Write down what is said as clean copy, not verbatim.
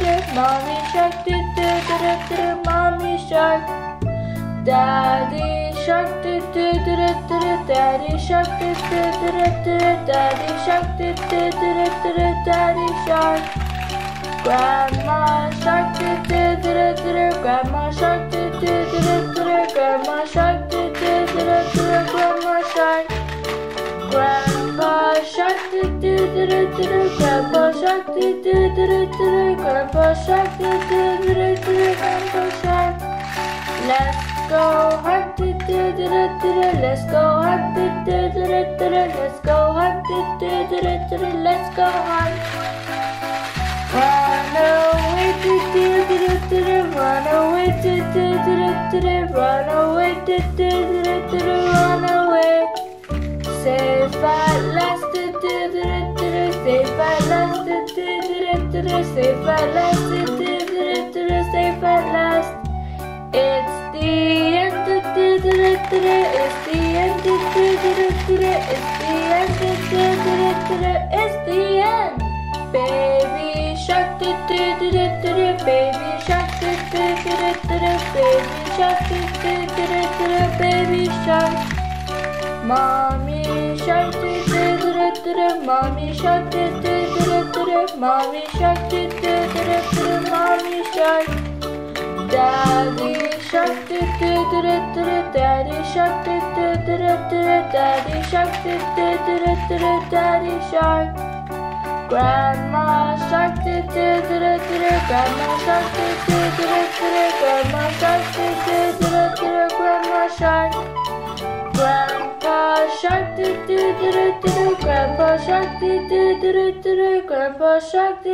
Mommy shark, mommy shark. Daddy shark, daddy shark, daddy shark, daddy shark. Grandma shark, grandma shark, grandma shark, grandma shark. Grandpa shark, grandpa shark, grandpa shark, grandpa shark. Let's go hunt, let's go hunt, let's go hunt, let's go hunt. Run away, run away, run away. Safe at last, safe at last, safe at last, safe at last. It's the end, it's the end, it's the end. Baby shark, baby shark, baby shark. Mommy shark, mommy shark, mommy shark, mommy shark. Daddy shark, daddy shark, daddy shark, daddy shark. Grandma shark, grandma shark, grandma shark, grandma shark. Grandpa shark, grandpa shark, grandpa shark.